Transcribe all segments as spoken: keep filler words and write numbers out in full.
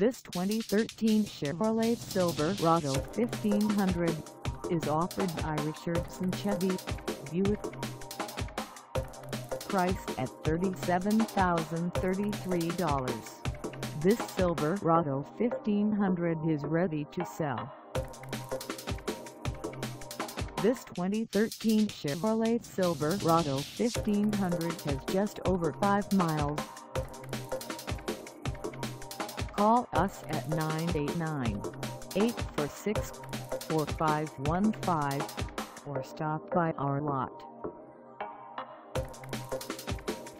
This twenty thirteen Chevrolet Silverado fifteen hundred is offered by Richardson Chevy, Buick. Priced at thirty-seven thousand thirty-three dollars, this Silverado fifteen hundred is ready to sell. This twenty thirteen Chevrolet Silverado fifteen hundred has just over five miles. Call us at nine eight nine, eight four six, four five one five or stop by our lot.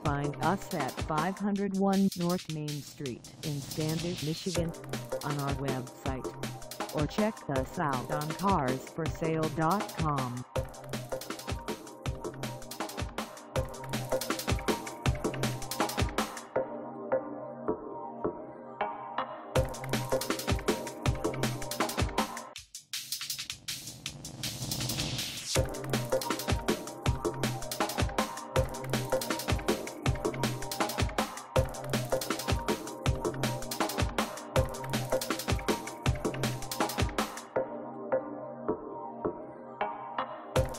Find us at five oh one North Main Street in Standish, Michigan on our website or check us out on cars for sale dot com.